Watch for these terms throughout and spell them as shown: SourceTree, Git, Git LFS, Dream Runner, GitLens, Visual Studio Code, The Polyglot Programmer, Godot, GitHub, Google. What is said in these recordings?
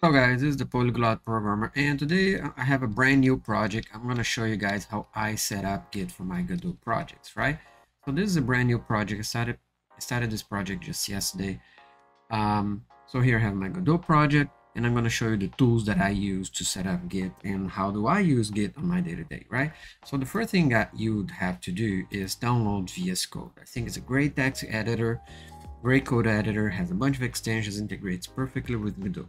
Hello guys, this is the Polyglot Programmer, and today I have a brand new project. I'm going to show you guys how I set up Git for my Godot projects, right? So this is a brand new project. I started this project just yesterday. So here I have my Godot project, and I'm going to show you the tools that I use to set up Git and how do I use Git on my day-to-day, right? So the first thing that you would have to do is download VS Code. I think it's a great text editor, great code editor, has a bunch of extensions, integrates perfectly with Godot.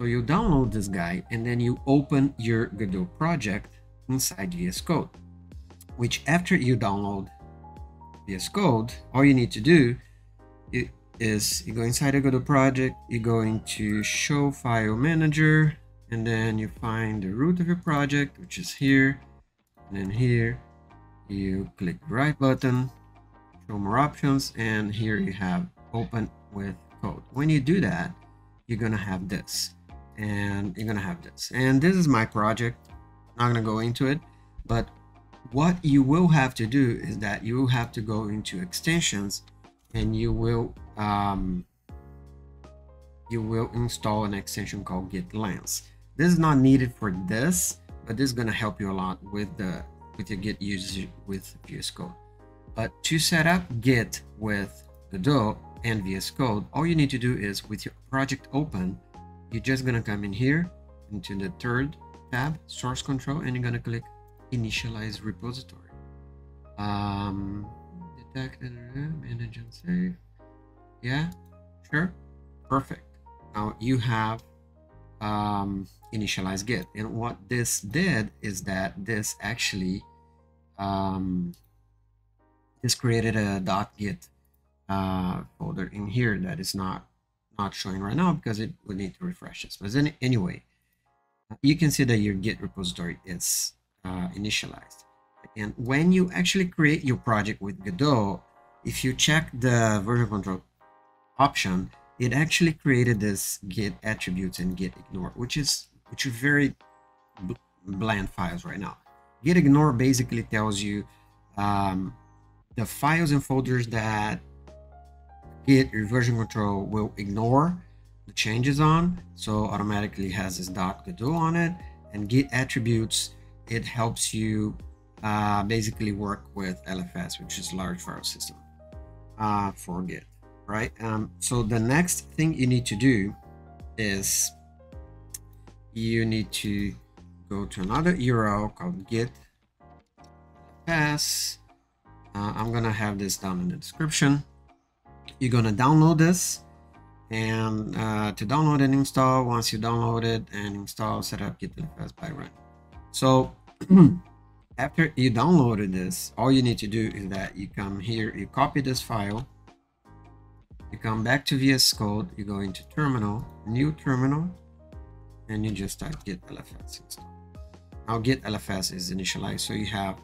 So you download this guy and then you open your Godot project inside VS Code, which after you download VS Code, all you need to do is you go inside the Godot project, you go into show file manager, and then you find the root of your project, which is here. And then here you click the right button, show more options, and here you have open with code. When you do that, you're going to have this. And you're gonna have this, and this is my project. I'm not gonna go into it, but what you will have to do is that you will have to go into extensions, and you will install an extension called GitLens. This is not needed for this, but this is gonna help you a lot with your Git users with VS Code. But to set up Git with Godot and VS Code, all you need to do is with your project open. You're just going to come in here into the third tab, source control, and you're going to click initialize repository. Detect, manage and save. Yeah, sure. Perfect. Now you have initialize Git. And what this did is that this actually this created a .git folder in here that is not showing right now because it would need to refresh this, but then anyway, you can see that your Git repository is initialized. And when you actually create your project with Godot, if you check the version control option, it actually created this Git attributes and Git ignore, which are very bland files right now. Git ignore basically tells you the files and folders that Git, your version control will ignore the changes on, so automatically has this .godot on it. And Git attributes, it helps you basically work with LFS, which is large file system for Git, right? So the next thing you need to do is you need to go to another URL called Git LFS. I'm gonna have this down in the description. You're gonna download this, and to download and install, once you download it and install, set up Git LFS by run. So after you downloaded this, all you need to do is that you come here, you copy this file, you come back to VS Code, you go into terminal, new terminal, and you just type Git LFS install. Now Git LFS is initialized, so you have,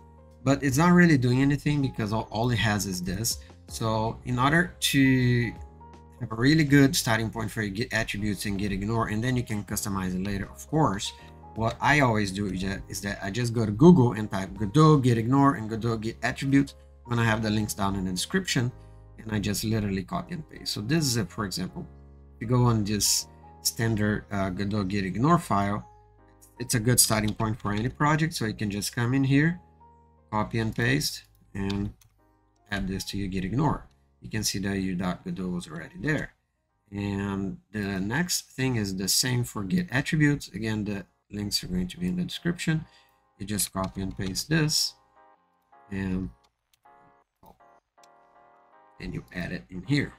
but it's not really doing anything because all it has is this. So in order to have a really good starting point for your Git attributes and Git ignore, and then you can customize it later, of course, what I always do is that I just go to Google and type Godot Git ignore and Godot Git attributes. I'm going to have the links down in the description, and I just literally copy and paste. So this is, for example, if you go on this standard Godot Git ignore file, it's a good starting point for any project. So you can just come in here, copy and paste, and add this to your Git ignore. You can see that your .godot is already there. And the next thing is the same for Git attributes. Again, the links are going to be in the description. You just copy and paste this, and you add it in here.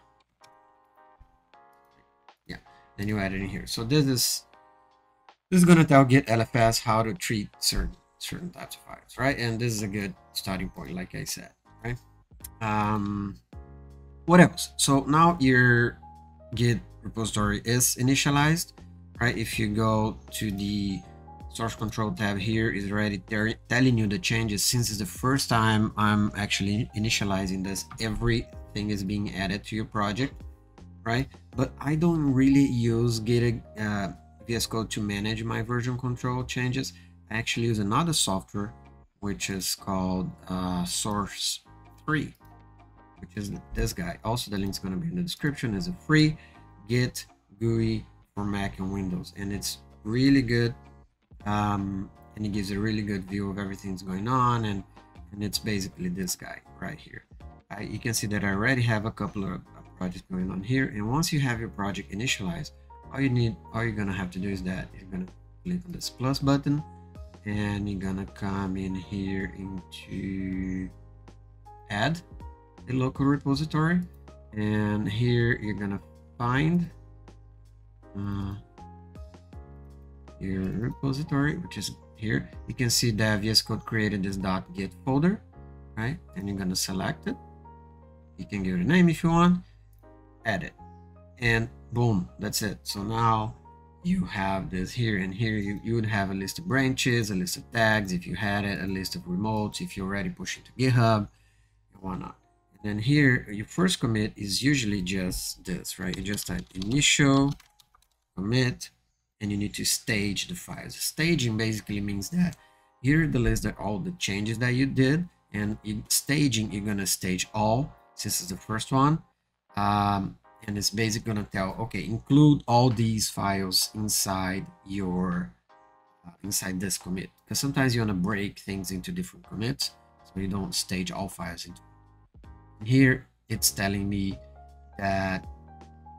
Yeah, then you add it in here. So this is going to tell Git LFS how to treat certain types of files, right? And this is a good starting point, like I said, right? What else? So now your Git repository is initialized, right? If you go to the source control tab here, is already telling you the changes. Since it's the first time I'm actually initializing this, everything is being added to your project, right? But I don't really use Git VS Code to manage my version control changes. I actually use another software, which is called SourceTree, which is this guy. Also, the link's going to be in the description. It's a free Git GUI for Mac and Windows, and it's really good, and it gives a really good view of everything that's going on, and it's basically this guy right here. You can see that I already have a couple of projects going on here, and once you have your project initialized, all you're gonna have to do is that you're gonna click on this plus button, and you're gonna come in here into add a local repository, and here you're gonna find your repository, which is here. You can see that VS Code created this .git folder, right? And you're gonna select it. You can give it a name if you want, add it, and boom, that's it. So now you have this here, and here you would have a list of branches, a list of tags, if you had it, a list of remotes, if you already push it to GitHub, and whatnot. And then here, your first commit is usually just this, right? You just type initial commit, and you need to stage the files. Staging basically means that here are the list of all the changes that you did, and in staging, you're gonna stage all, since it's the first one. And it's basically gonna tell, okay, include all these files inside your inside this commit, because sometimes you want to break things into different commits, so you don't stage all files into. Here it's telling me that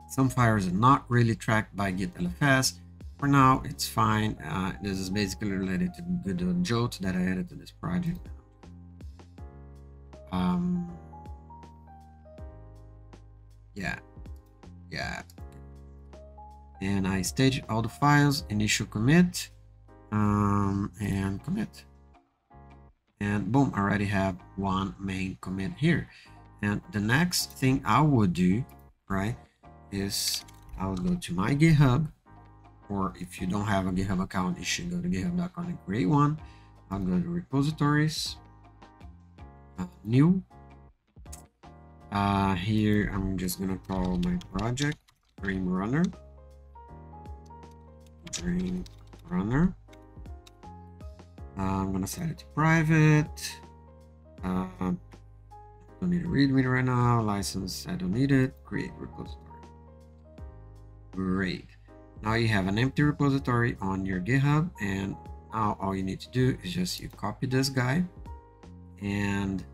some files are not really tracked by Git LFS. For now, it's fine. This is basically related to the Godot that I added to this project. Yeah. And I stage all the files, initial commit, and commit. And boom, I already have one main commit here. And the next thing I would do, right, is I would go to my GitHub, or if you don't have a GitHub account, you should go to github.com and create one. I'll go to repositories, new. Here I'm just gonna call my project Dream Runner. I'm gonna set it to private. Don't need a readme right now. License, I don't need it. Create repository. Great. Now you have an empty repository on your GitHub, and now all you need to do is just you copy this guy, and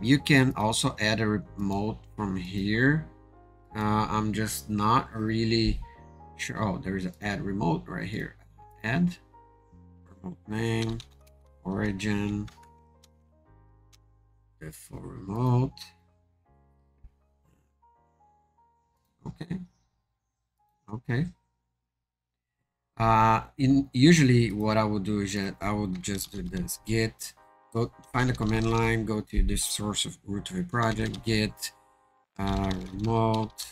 you can also add a remote from here. I'm just not really sure. Oh, there is an add remote right here. Add remote name, origin, default remote. Okay. Usually what I would do is that I would just do this git. Go find the command line, go to this source of root of a project, git remote,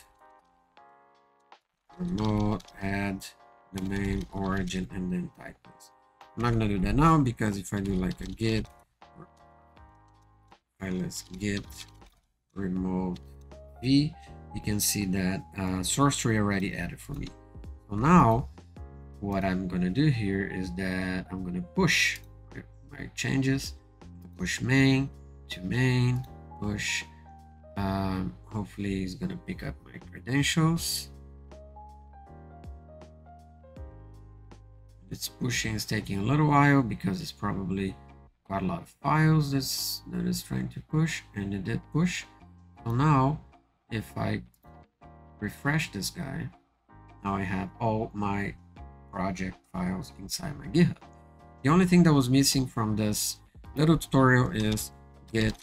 add the name, origin, and then type this. I'm not gonna do that now, because if I do like a git let's git remote v, you can see that SourceTree already added for me. So now what I'm gonna do here is that I'm gonna push my changes. Push main to main, push. Hopefully it's gonna pick up my credentials. It's pushing, it's taking a little while because it's probably quite a lot of files that is trying to push, and it did push. So now if I refresh this guy, now I have all my project files inside my GitHub. The only thing that was missing from this little tutorial is Git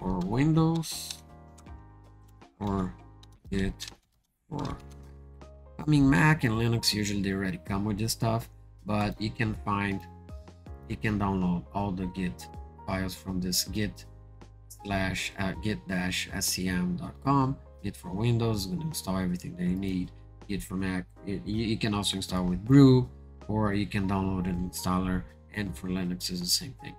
for Windows or Git for, I mean, Mac and Linux usually they already come with this stuff, but you can download all the Git files from this git-scm.com. Git for Windows is going to install everything that you need. Git for Mac, you can also install with Brew, or you can download an installer, and for Linux is the same thing.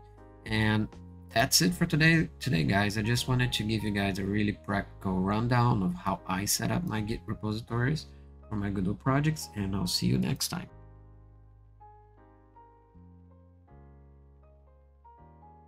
And that's it for today guys. I just wanted to give you guys a really practical rundown of how I set up my Git repositories for my Godot projects, and I'll see you next time.